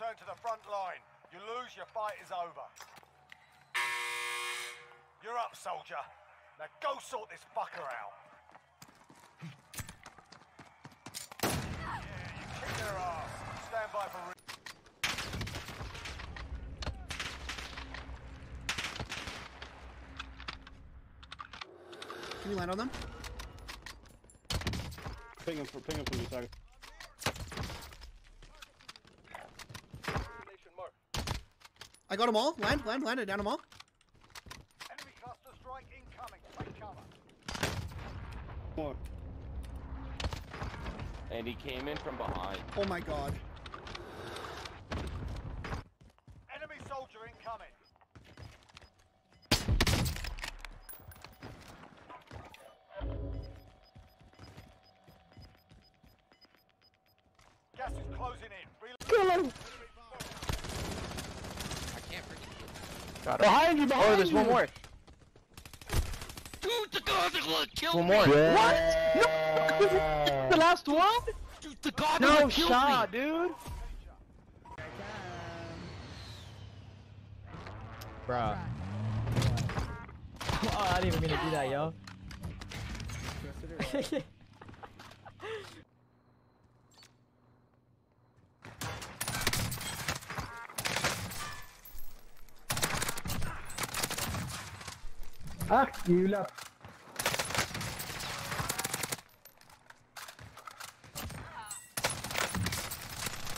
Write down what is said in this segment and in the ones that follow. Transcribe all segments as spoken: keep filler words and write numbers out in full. return to the front line. You lose, your fight is over. You're up, soldier. Now go sort this fucker out. Yeah, you kick their ass. Stand by for... Can you land on them? Ping him for, ping him for me, target. I got them all. Land, land, landed down them all. Enemy cluster strike incoming. Take cover. More. And he came in from behind. Oh my god. Enemy soldier incoming. Gas is closing in. Kill him! I can't freaking kill him. Behind you, behind you! Oh, there's one more. Dude, the god that killed me! One more. Yeah. What? No! The last one? Dude, the god that killed me! No shot, dude! Bruh. Oh, I didn't even mean to do that, yo. Fuck you, love.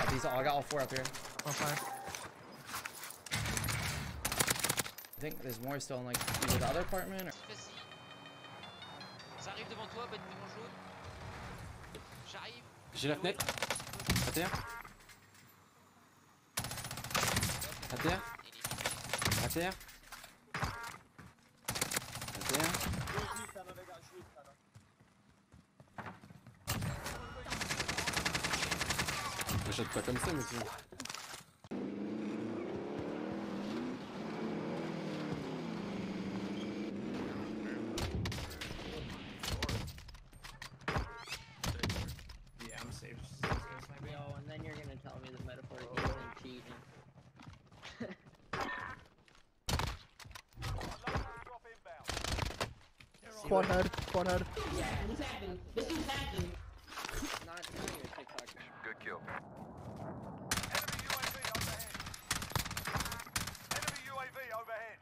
Oh, these are, I got all four up here. All five. I think there's more still in like either the other apartment or. J'ai la fenêtre. À terre. À terre. À terre. J'achète pas comme ça, monsieur. Yeah, I'm safe. Oh, and then you're gonna tell me the metaphor isn't cheating. Quad head, quad head. Yeah, this happened. This is happening. Not doing a TikTok. Good kill. Enemy U A V overhead. Enemy U A V overhead.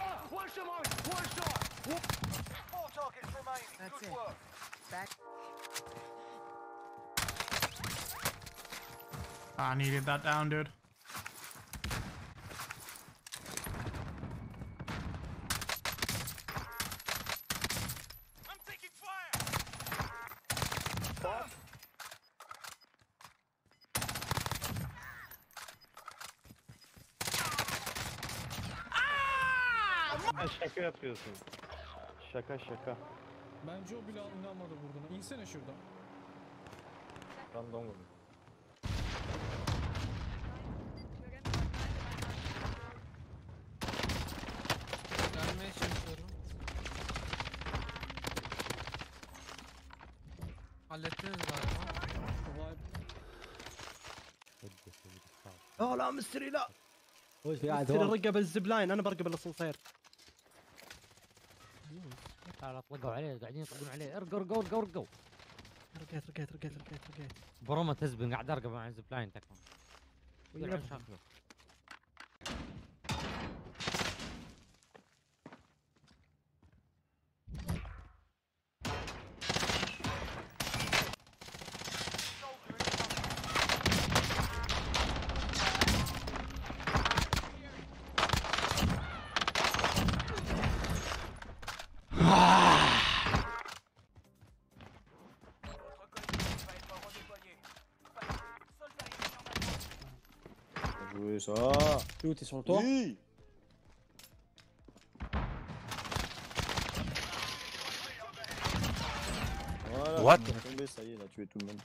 Oh, one shot, one shot. Four targets remaining. That's good it. Work. Back. I needed that down, dude. Şaka yapıyorsun. Şaka şaka. Bence o bile inanmadı vurduğuna. İnsene şuradan. Random vurdum. Gelmeye çalışıyorum. Hallettiniz galiba. Oh لا مستري لا. مستري رقب الزبلاين أنا برقب الأسانسير. تعال طلقوا عليه قاعدين يطلقون عليه ارقوا ارقوا ارقوا ارقوا رقيت رقيت رقيت رقيت رقيت بروما تزبن قاعد ارقب مع الزب لاين تكفى ويلعب شاكله ça. Clou, t'es sur le toit. Oui. Voilà. What? On est tombé, ça y est, il a tué tout le monde.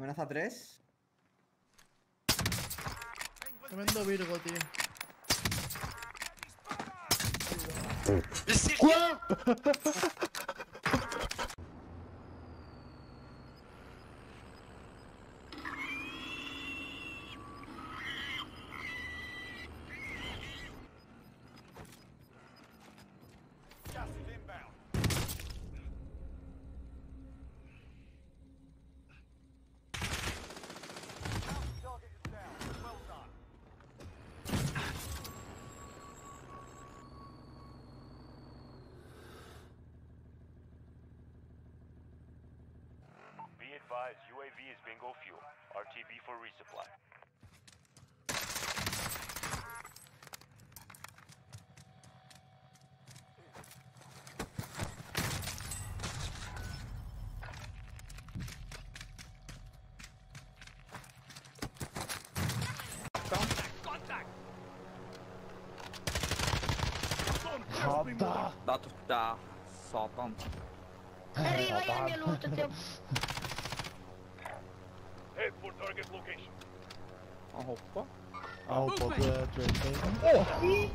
Amenaza tres. Tremendo Virgo, tío. U A V is bingo fuel. R T B for resupply. Contact! Contact! Satan! Da tutta! Satan! Arriva io al mio loot, ti... Head for target location. Han hoppa. Han hoppa till train.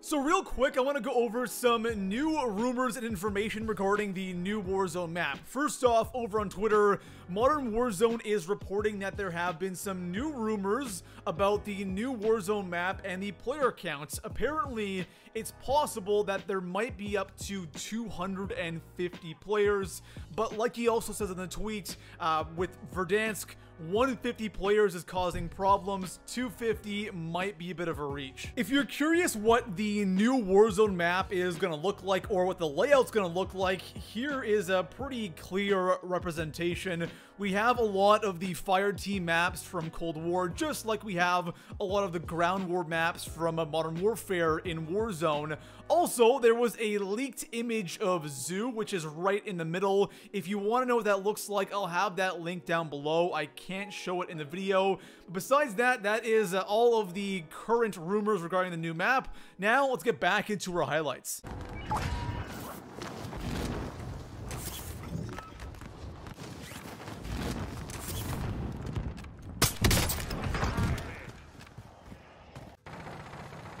So real quick, I want to go over some new rumors and information regarding the new Warzone map. First off, over on Twitter, Modern Warzone is reporting that there have been some new rumors about the new Warzone map and the player counts. Apparently, it's possible that there might be up to two hundred fifty players, but like he also says in the tweet, uh, with Verdansk, one hundred fifty players is causing problems, two hundred fifty might be a bit of a reach. If you're curious what the new Warzone map is going to look like or what the layout's going to look like, here is a pretty clear representation. We have a lot of the fire team maps from Cold War, just like we have a lot of the ground war maps from Modern Warfare in Warzone. Also, there was a leaked image of Zoo, which is right in the middle. If you want to know what that looks like, I'll have that link down below. I can't Can't show it in the video. Besides that, that is uh, all of the current rumors regarding the new map. Now let's get back into our highlights.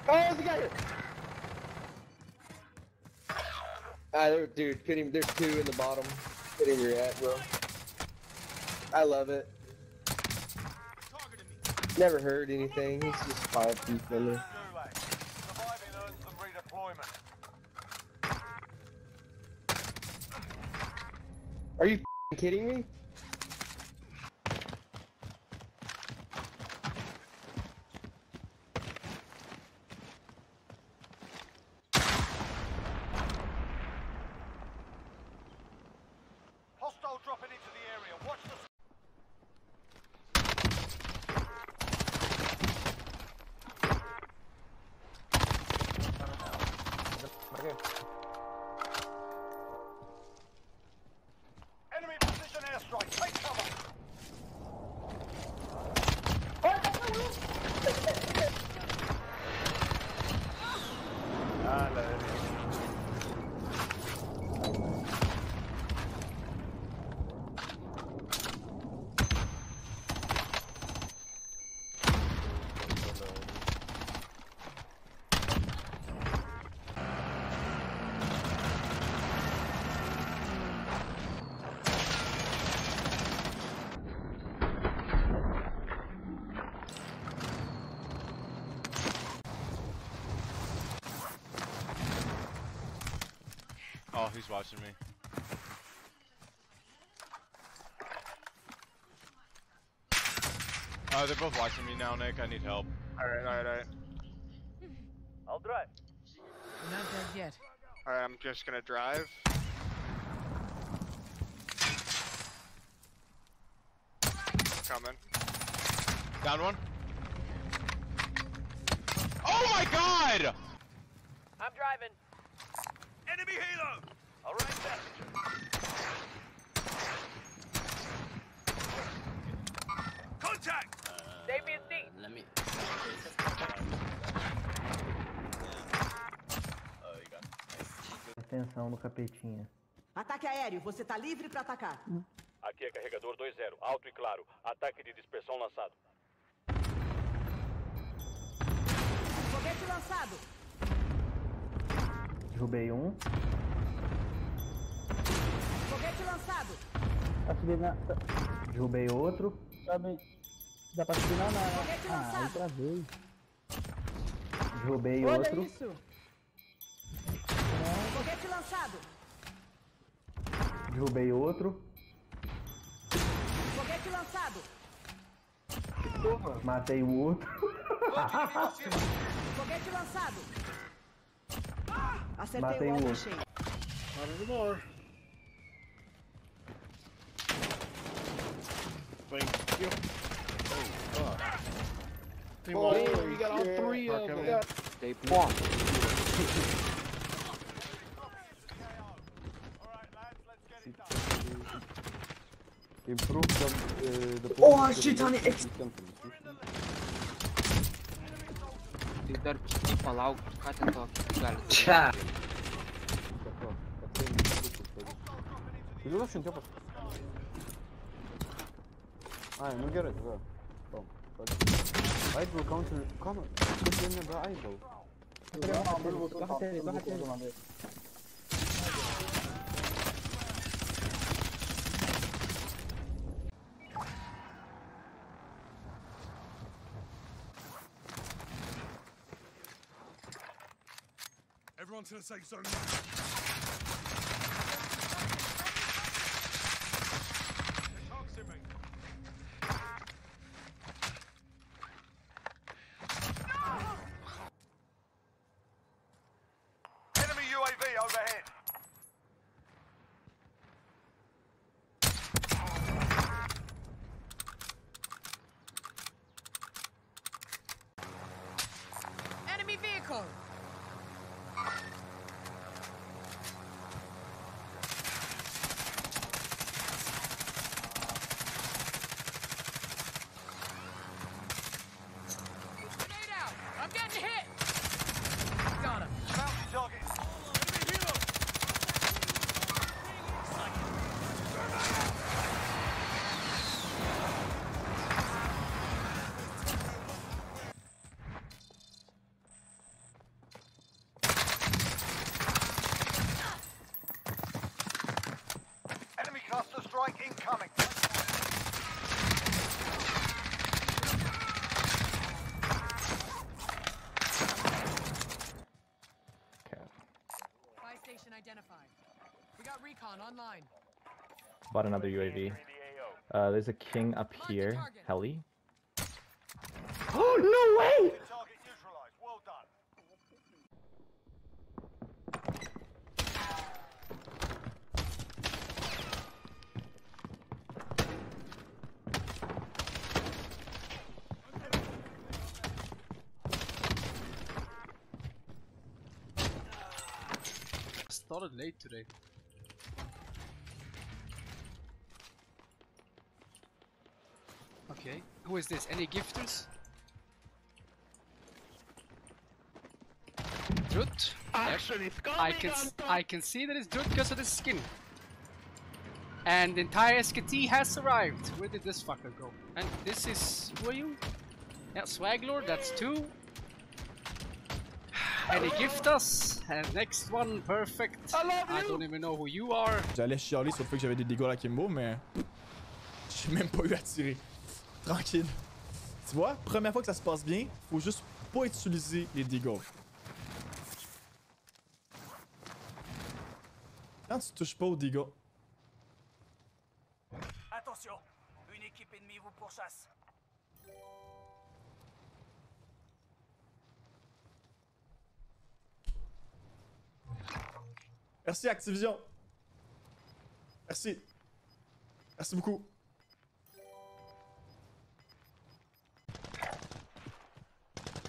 Oh, we got it! Ah, there, dude, put him, there's two in the bottom. Put him where you're at, bro. I love it. Never heard anything, it's just five people in there. Are you f***ing kidding me? Hostile dropping into the area, watch the... Enemy precision airstrike, take cover! Oh, he's watching me. Oh, they're both watching me now, Nick. I need help. Alright, alright, alright. I'll drive. Not dead yet. Alright, I'm just gonna drive. Coming. Down one. Oh my god! I'm driving. Enemy halo! Alright, passenger. Contact! Save me a seat. Let me... Atenção no capetinha. Ataque aéreo, você tá livre pra atacar. Aqui é carregador dois zero, alto e claro. Ataque de dispersão lançado. Foguete lançado. Derrubei um. Foguete lançado. Tá subindo na... Derrubei outro. Sabe... Dá pra subir na nave. Foguete lançado. Ah, outra vez. Derrubei Olha outro. Olha isso. É. Foguete lançado. Derrubei outro. Foguete lançado. Opa, matei o outro. Foguete lançado. Acertei matei o outro. Cheio. Thank you. Oh, Team oh, one. You got all three yeah. of them. Stay one. Improve them, uh, the oh shit, honey! I don't get it. Bro. I will counter. Come on. I will. Everyone to the safe zone now. Enemy U A V overhead. Enemy vehicle. Incoming. Buy station identified. We got recon online. Bought another U A V. Uh, there's a king up here. Heli. Oh no way! Started late today. Okay, who is this? Any gifters? Drut? Action is coming. I can I can see that it's Drut because of this skin. And the entire S K T has arrived. Where did this fucker go? And this is who are you? Yeah, Swaglord. That's two. And he gift us, and next one, perfect. I love you. I don't even know who you are. J'allais chialer sur le fait que j'avais des dégâts à Kimbo, mais j'ai même pas eu à tirer. Tranquille. Tu vois, première fois que ça se passe bien, faut juste pas utiliser les dégâts. Quand tu touches pas aux dégâts. Attention, une équipe ennemie vous pourchasse. Merci Activision. Merci. Merci beaucoup.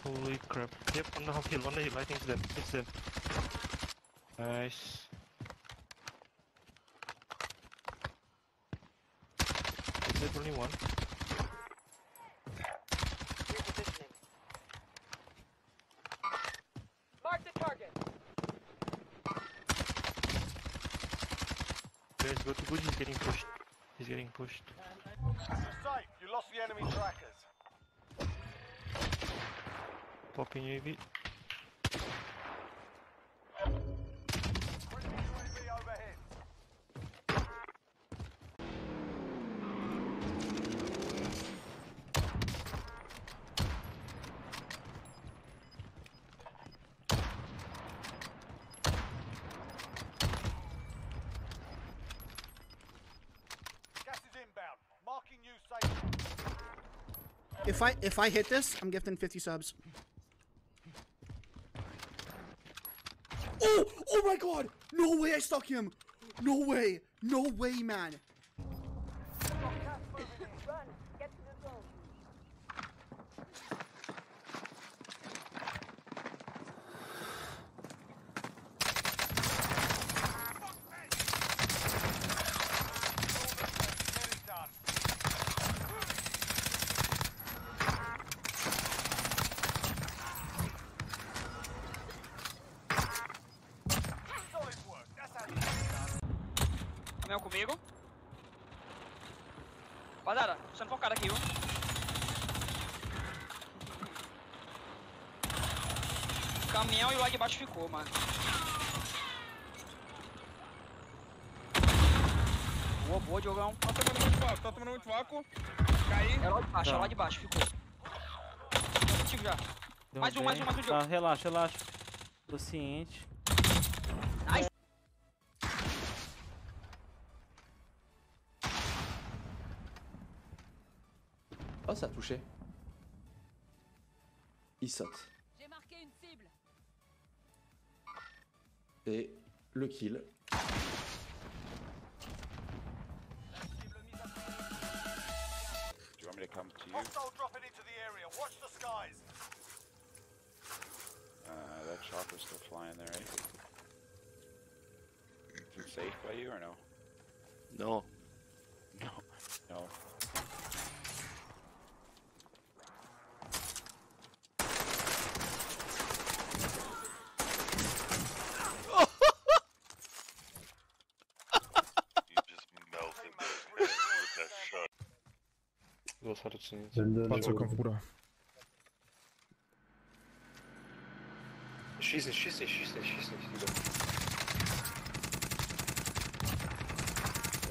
Holy crap. Yep, on the hill, on the hill. I think it's them. It's them. Nice. Is there only one? He's getting pushed. He's getting pushed. You're safe. You lost the enemy trackers. Popping U A V. If I if I hit this, I'm gifting fifty subs. Oh! Oh my god! No way I stuck him! No way! No way, man! Mel comigo. Padara, tô sendo focado aqui, um. Caminhão e o lá de baixo ficou, mano. Boa, boa, Diogão. Tá tomando muito vácuo, tá tomando muito vácuo. Caí. É lá de baixo, tá. É lá de baixo, ficou. Tô contigo já. Deu mais bem. um, mais um, mais um, Diogão. Tá, relaxa, relaxa. Tô ciente. Nice. Oh, ça a touché. Il saute. J'ai marqué une cible. Et le kill. Do you want me to come to you? Hostile dropping into the area. Watch the skies. Uh, that chopper's still flying there, eh? Is it safe by you or no? No. No. No. Patrzę konfura. Ścisnij, ścisnij, ścisnij, ścisnij.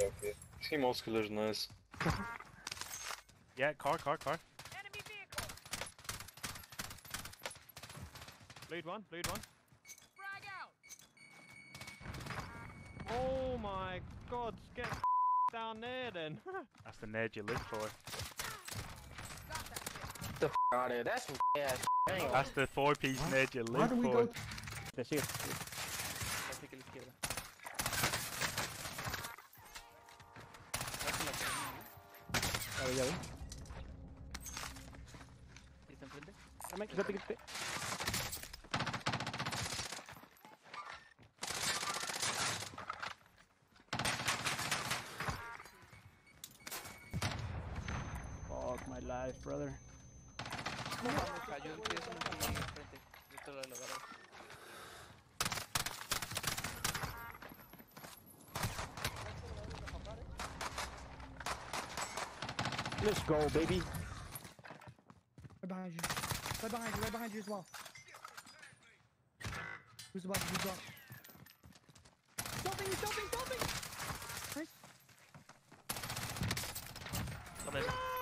Okay. Team also is nice. Yeah, car, car, car. Enemy vehicle. Blade one, blade one. Frag out. Oh my god, get down there then. That's the nerd you live for. The out of that's some ass. That's the four piece nerd you live for. That's it. There we go. I'm making something. Fuck my life, brother. Cayó un pie en el frente, dentro de la garage. Let's go, baby. Right behind you. Right behind you, right behind you as well. Who's the boss? Who's the boss? Stopping, stopping, stopping! Nice.